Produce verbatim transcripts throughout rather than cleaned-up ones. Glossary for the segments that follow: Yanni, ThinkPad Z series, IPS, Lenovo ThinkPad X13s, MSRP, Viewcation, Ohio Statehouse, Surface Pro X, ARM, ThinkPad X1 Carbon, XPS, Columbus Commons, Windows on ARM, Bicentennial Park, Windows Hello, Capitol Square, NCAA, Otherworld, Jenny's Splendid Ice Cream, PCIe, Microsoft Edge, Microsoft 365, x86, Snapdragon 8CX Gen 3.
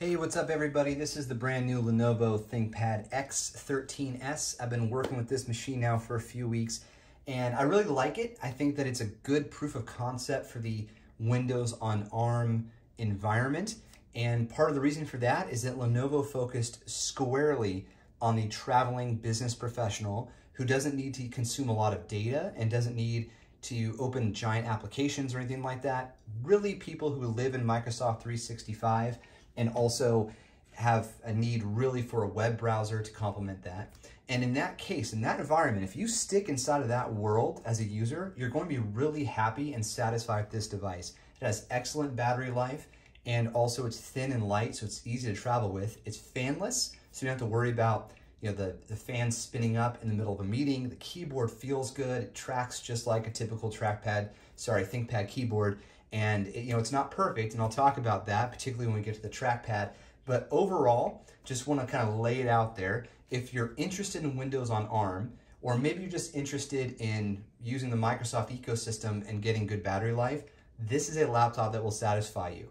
Hey, what's up everybody? This is the brand new Lenovo ThinkPad X thirteen S. I've been working with this machine now for a few weeks and I really like it. I think that it's a good proof of concept for the Windows on ARM environment. And part of the reason for that is that Lenovo focused squarely on the traveling business professional who doesn't need to consume a lot of data and doesn't need to open giant applications or anything like that. Really people who live in Microsoft three sixty-five and also have a need really for a web browser to complement that. And in that case, in that environment, if you stick inside of that world as a user, you're going to be really happy and satisfied with this device. It has excellent battery life and also it's thin and light, so it's easy to travel with. It's fanless, so you don't have to worry about you know, the, the fan spinning up in the middle of a meeting. The keyboard feels good. It tracks just like a typical trackpad, sorry, ThinkPad keyboard. And it, you know, it's not perfect, and I'll talk about that, particularly when we get to the trackpad. But overall, just want to kind of lay it out there. If you're interested in Windows on ARM, or maybe you're just interested in using the Microsoft ecosystem and getting good battery life, this is a laptop that will satisfy you.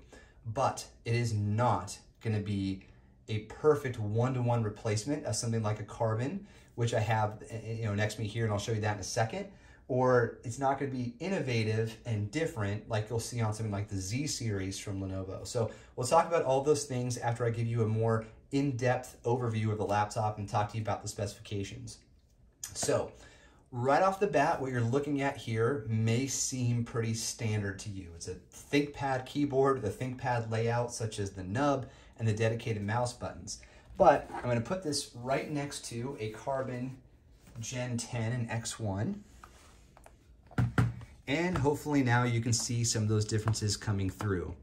But it is not going to be a perfect one-to-one replacement of something like a Carbon, which I have you know next to me here, and I'll show you that in a second. Or it's not going to be innovative and different like you'll see on something like the Z series from Lenovo. So we'll talk about all those things after I give you a more in-depth overview of the laptop and talk to you about the specifications. So right off the bat, what you're looking at here may seem pretty standard to you. It's a ThinkPad keyboard, the ThinkPad layout such as the nub and the dedicated mouse buttons. But I'm going to put this right next to a Carbon Gen ten and X one. And hopefully now you can see some of those differences coming through.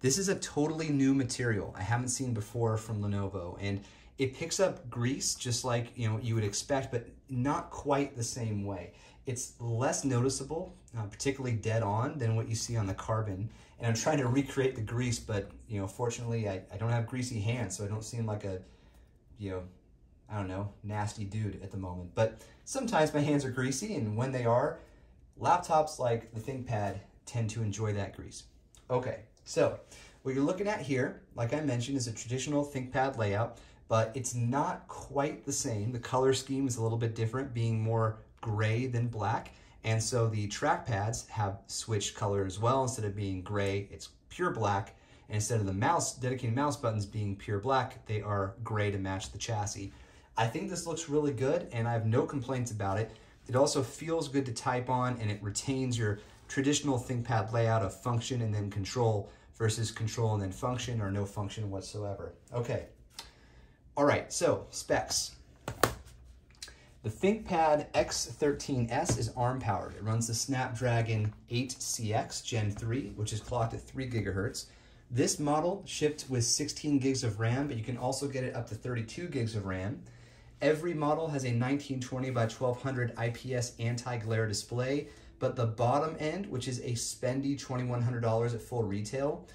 This is a totally new material I haven't seen before from Lenovo, and it picks up grease just like you know you would expect, but not quite the same way. It's less noticeable, uh, particularly dead on, than what you see on the Carbon. And I'm trying to recreate the grease, but you know, fortunately, I, I don't have greasy hands, so I don't seem like a you know. I don't know, nasty dude at the moment. But sometimes my hands are greasy, and when they are, laptops like the ThinkPad tend to enjoy that grease. Okay, so what you're looking at here, like I mentioned, is a traditional ThinkPad layout, but it's not quite the same. The color scheme is a little bit different, being more gray than black, and so the trackpads have switched color as well. Instead of being gray, it's pure black, and instead of the mouse, dedicated mouse buttons being pure black, they are gray to match the chassis. I think this looks really good, and I have no complaints about it. It also feels good to type on, and it retains your traditional ThinkPad layout of function and then control versus control and then function or no function whatsoever. Okay. All right, so specs. The ThinkPad X thirteen S is ARM powered. It runs the Snapdragon eight C X Gen three, which is clocked at three gigahertz. This model shipped with sixteen gigs of RAM, but you can also get it up to thirty-two gigs of RAM. Every model has a nineteen twenty by twelve hundred I P S anti-glare display, but the bottom end, which is a spendy twenty-one hundred dollars at full retail,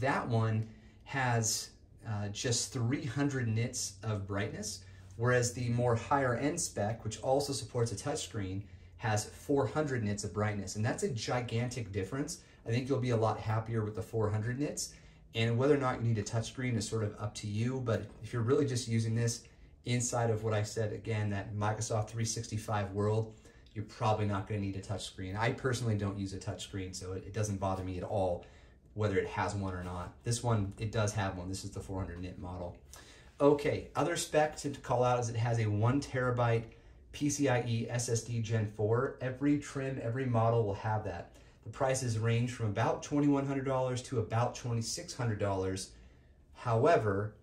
that one has uh, just three hundred nits of brightness, whereas the more higher end spec, which also supports a touchscreen, has four hundred nits of brightness. And that's a gigantic difference. I think you'll be a lot happier with the four hundred nits. And whether or not you need a touchscreen is sort of up to you, but if you're really just using this inside of what I said, again, that Microsoft three sixty-five world, you're probably not going to need a touchscreen. I personally don't use a touchscreen, so it, it doesn't bother me at all whether it has one or not. This one, it does have one. This is the four hundred nit model. Okay, other spec to call out is it has a one terabyte PCIe S S D Gen four. Every trim, every model will have that. The prices range from about twenty-one hundred dollars to about twenty-six hundred dollars. However,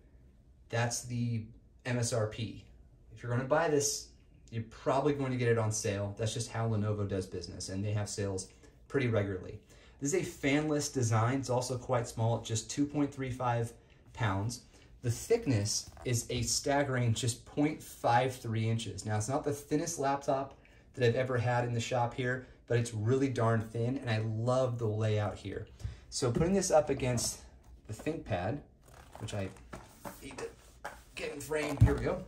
that's the M S R P. If you're going to buy this, you're probably going to get it on sale. That's just how Lenovo does business, and they have sales pretty regularly. This is a fanless design. It's also quite small, just two point three five pounds. The thickness is a staggering just zero point five three inches. Now, it's not the thinnest laptop that I've ever had in the shop here, but it's really darn thin, and I love the layout here. So putting this up against the ThinkPad, which I need to getting framed, here we go.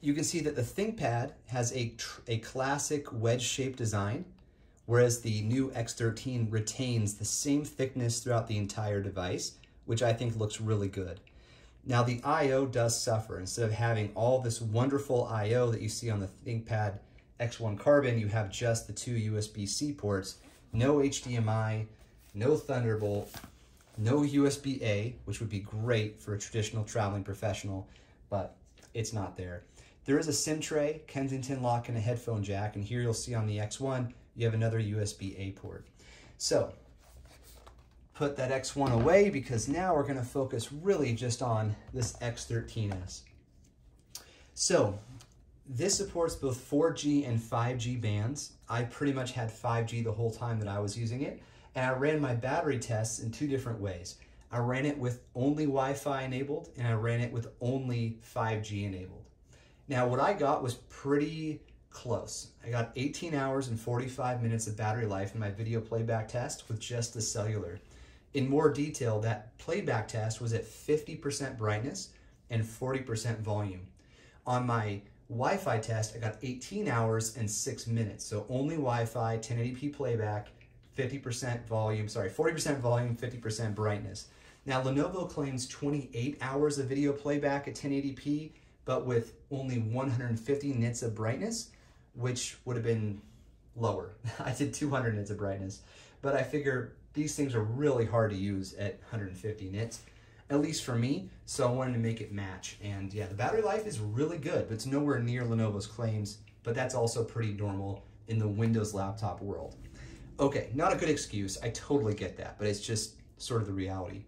You can see that the ThinkPad has a, tr a classic wedge-shaped design, whereas the new X thirteen retains the same thickness throughout the entire device, which I think looks really good. Now the I O does suffer. Instead of having all this wonderful I O that you see on the ThinkPad X one Carbon, you have just the two U S B C ports, no H D M I, no Thunderbolt, no U S B A, which would be great for a traditional traveling professional, but it's not there. There is a SIM tray, Kensington lock, and a headphone jack, and here you'll see on the X one, you have another U S B A port. So, put that X one away because now we're going to focus really just on this X thirteen S. So, this supports both four G and five G bands. I pretty much had five G the whole time that I was using it, and I ran my battery tests in two different ways. I ran it with only Wi-Fi enabled, and I ran it with only five G enabled. Now, what I got was pretty close. I got eighteen hours and forty-five minutes of battery life in my video playback test with just the cellular. In more detail, that playback test was at fifty percent brightness and forty percent volume. On my Wi-Fi test, I got eighteen hours and six minutes. So only Wi-Fi, ten eighty p playback, fifty percent volume, sorry, forty percent volume, fifty percent brightness. Now, Lenovo claims twenty-eight hours of video playback at ten eighty p, but with only one hundred fifty nits of brightness, which would have been lower. I did two hundred nits of brightness, but I figure these things are really hard to use at one hundred fifty nits, at least for me, so I wanted to make it match. And yeah, the battery life is really good, but it's nowhere near Lenovo's claims, but that's also pretty normal in the Windows laptop world. Okay, not a good excuse, I totally get that, but it's just sort of the reality.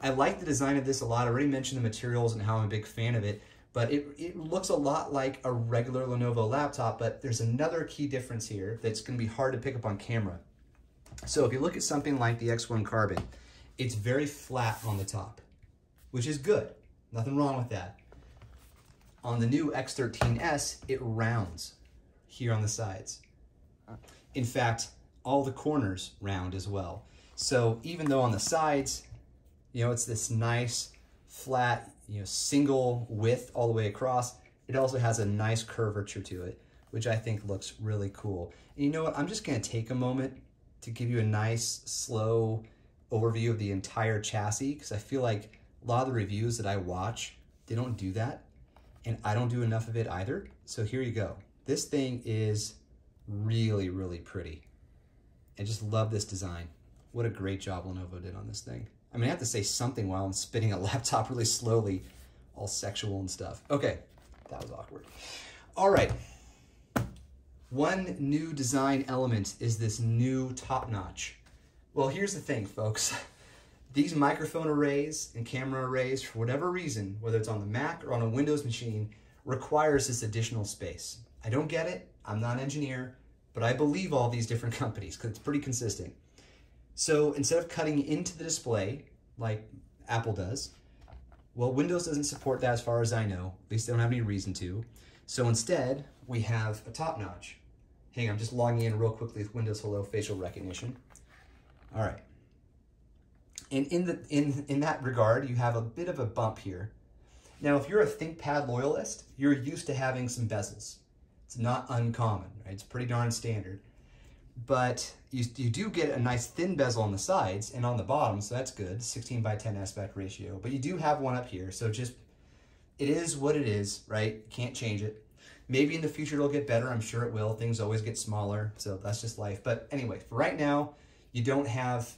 I like the design of this a lot. I already mentioned the materials and how I'm a big fan of it, but it, it looks a lot like a regular Lenovo laptop, but there's another key difference here that's gonna be hard to pick up on camera. So if you look at something like the X one Carbon, it's very flat on the top, which is good. Nothing wrong with that. On the new X thirteen S, it rounds here on the sides. In fact, all the corners round as well. So even though on the sides, you know, it's this nice flat, you know, single width all the way across, it also has a nice curvature to it, which I think looks really cool. And you know what? I'm just going to take a moment to give you a nice slow overview of the entire chassis, because I feel like a lot of the reviews that I watch, they don't do that, and I don't do enough of it either. So here you go. This thing is really, really pretty. I just love this design. What a great job Lenovo did on this thing. I mean, I have to say something while I'm spinning a laptop really slowly, all sexual and stuff. Okay, that was awkward. All right. One new design element is this new top notch. Well, here's the thing, folks. These microphone arrays and camera arrays, for whatever reason, whether it's on the Mac or on a Windows machine, requires this additional space. I don't get it. I'm not an engineer, but I believe all these different companies because it's pretty consistent. So instead of cutting into the display like Apple does, well, Windows doesn't support that as far as I know. At least they don't have any reason to. So instead, we have a top notch. Hang on, I'm just logging in real quickly with Windows Hello facial recognition. All right. And in, the, in, in that regard, you have a bit of a bump here. Now, if you're a ThinkPad loyalist, you're used to having some bezels. It's not uncommon, right? It's pretty darn standard. But you, you do get a nice thin bezel on the sides and on the bottom, so that's good, sixteen by ten aspect ratio. But you do have one up here, so just, it is what it is, right? Can't change it. Maybe in the future it'll get better. I'm sure it will. Things always get smaller, so that's just life. But anyway, for right now, you don't have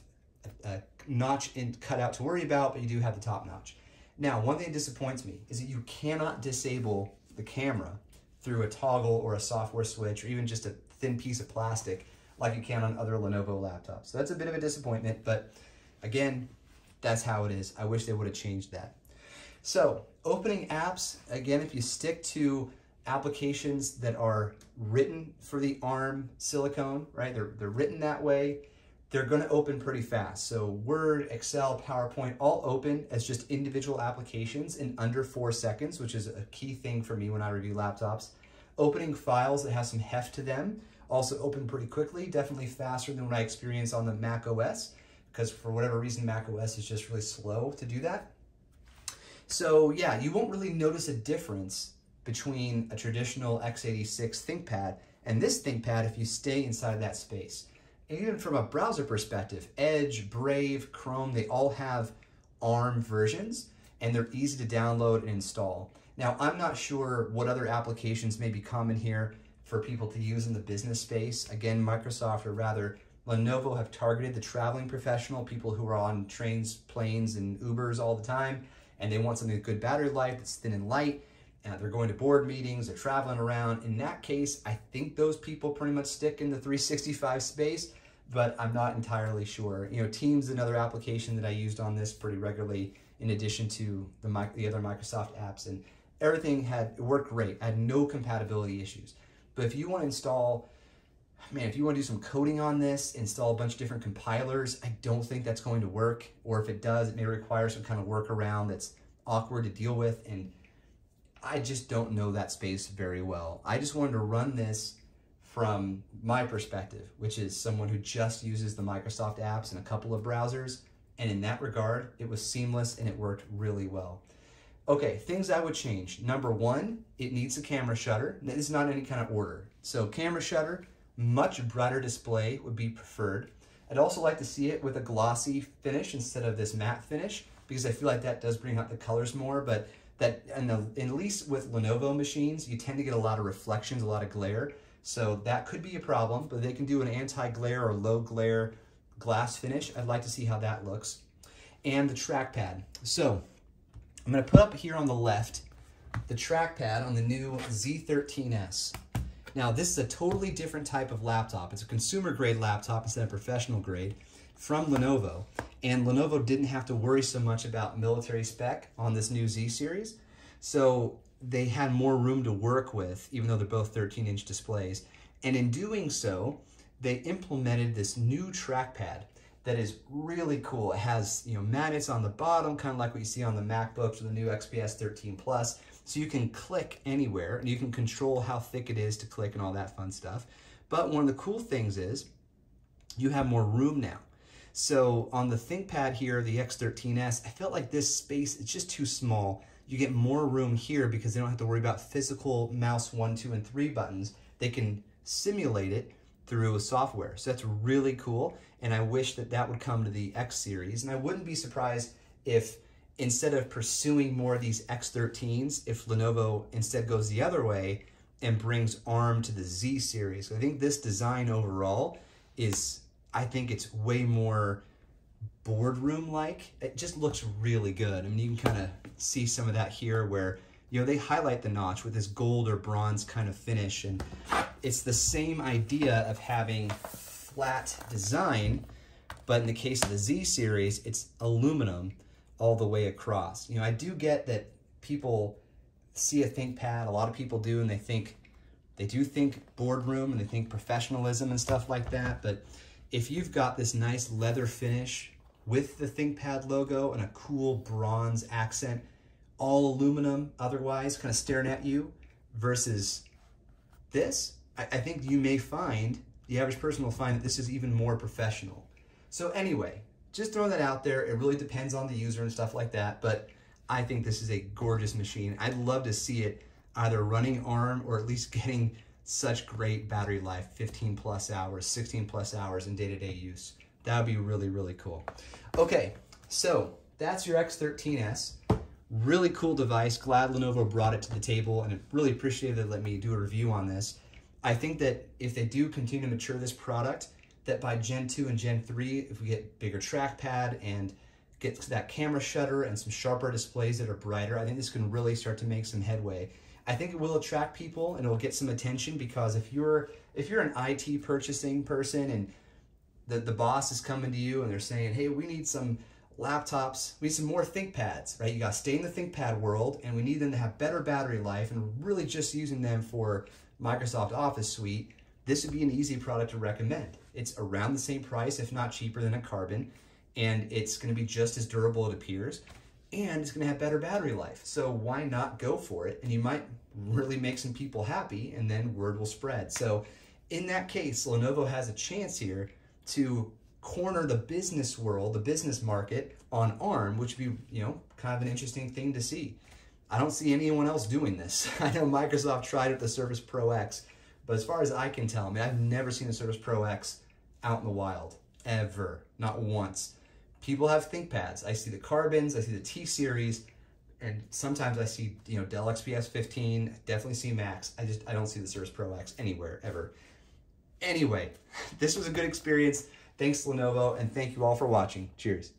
a, a notch in, cut out to worry about, but you do have the top notch. Now, one thing that disappoints me is that you cannot disable the camera through a toggle or a software switch or even just a thin piece of plastic like you can on other Lenovo laptops. So that's a bit of a disappointment, but again, that's how it is. I wish they would have changed that. So, opening apps, again, if you stick to applications that are written for the ARM silicone, right? They're, they're written that way. They're going to open pretty fast. So Word, Excel, PowerPoint, all open as just individual applications in under four seconds, which is a key thing for me when I review laptops. Opening files that have some heft to them also open pretty quickly, definitely faster than what I experience on the Mac O S, because for whatever reason, Mac O S is just really slow to do that. So yeah, you won't really notice a difference between a traditional x eighty-six ThinkPad and this ThinkPad if you stay inside that space. And even from a browser perspective, Edge, Brave, Chrome, they all have ARM versions, and they're easy to download and install. Now, I'm not sure what other applications may be common here for people to use in the business space. Again, Microsoft, or rather Lenovo, have targeted the traveling professional, people who are on trains, planes, and Ubers all the time, and they want something with good battery life that's thin and light. Uh, they're going to board meetings, they're traveling around. In that case, I think those people pretty much stick in the three sixty-five space, but I'm not entirely sure. You know, Teams is another application that I used on this pretty regularly, in addition to the, the other Microsoft apps, and everything had worked great. I had no compatibility issues. But if you want to install, man, if you want to do some coding on this, install a bunch of different compilers, I don't think that's going to work. Or if it does, it may require some kind of workaround that's awkward to deal with. And I just don't know that space very well. I just wanted to run this from my perspective, which is someone who just uses the Microsoft apps and a couple of browsers. And in that regard, it was seamless and it worked really well. Okay, things I would change. Number one, it needs a camera shutter. It's not any kind of order. So camera shutter, much brighter display would be preferred. I'd also like to see it with a glossy finish instead of this matte finish, because I feel like that does bring out the colors more, but that, and the, and at least with Lenovo machines, you tend to get a lot of reflections, a lot of glare. So that could be a problem, but they can do an anti-glare or low glare glass finish. I'd like to see how that looks. And the trackpad. So I'm gonna put up here on the left the trackpad on the new Z thirteen S. Now, this is a totally different type of laptop. It's a consumer grade laptop instead of professional grade from Lenovo. And Lenovo didn't have to worry so much about military spec on this new Z series. So they had more room to work with, even though they're both thirteen inch displays. And in doing so, they implemented this new trackpad that is really cool. It has, you know, magnets on the bottom, kind of like what you see on the MacBooks or the new X P S thirteen plus. So you can click anywhere and you can control how thick it is to click and all that fun stuff. But one of the cool things is you have more room now. So on the ThinkPad here, the X thirteen S, I felt like this space is just too small. You get more room here because they don't have to worry about physical mouse one, two, and three buttons. They can simulate it through software. So that's really cool. And I wish that that would come to the X series. And I wouldn't be surprised if, instead of pursuing more of these X thirteens, if Lenovo instead goes the other way and brings ARM to the Z series. So I think this design overall is, I think it's way more boardroom-like. It just looks really good. I mean, you can kind of see some of that here where, you know, they highlight the notch with this gold or bronze kind of finish. And it's the same idea of having flat design, but in the case of the Z series, it's aluminum all the way across. You know, I do get that people see a ThinkPad, a lot of people do, and they think, they do think boardroom and they think professionalism and stuff like that. But if you've got this nice leather finish with the ThinkPad logo and a cool bronze accent, all aluminum otherwise, kind of staring at you, versus this, I, I think you may find, the average person will find that this is even more professional. So anyway, just throwing that out there. It really depends on the user and stuff like that, but I think this is a gorgeous machine. I'd love to see it either running ARM or at least getting such great battery life, fifteen plus hours, sixteen plus hours in day-to-day use. That would be really, really cool. Okay, so that's your X thirteen S. Really cool device. Glad Lenovo brought it to the table, and I really appreciate that they let me do a review on this. I think that if they do continue to mature this product, that by Gen two and Gen three, if we get bigger trackpad and get that camera shutter and some sharper displays that are brighter, I think this can really start to make some headway. I think it will attract people and it'll get some attention, because if you're if you're an I T purchasing person and the, the boss is coming to you and they're saying, hey, we need some laptops, we need some more ThinkPads, right? You gotta stay in the ThinkPad world, and we need them to have better battery life, and really just using them for Microsoft Office Suite. This would be an easy product to recommend. It's around the same price, if not cheaper than a Carbon, and it's gonna be just as durable, it appears, and it's gonna have better battery life. So why not go for it? And you might really make some people happy, and then word will spread. So in that case, Lenovo has a chance here to corner the business world, the business market on ARM, which would be, you know, kind of an interesting thing to see. I don't see anyone else doing this. I know Microsoft tried it with the Surface Pro X, but as far as I can tell, I mean, I've never seen a Surface Pro X out in the wild, ever, not once. people have ThinkPads. I see the Carbons, I see the T series, and sometimes I see, you know, Dell X P S fifteen, definitely see Max. I just, I don't see the Surface Pro X anywhere, ever. Anyway, this was a good experience. Thanks, Lenovo, and thank you all for watching. Cheers.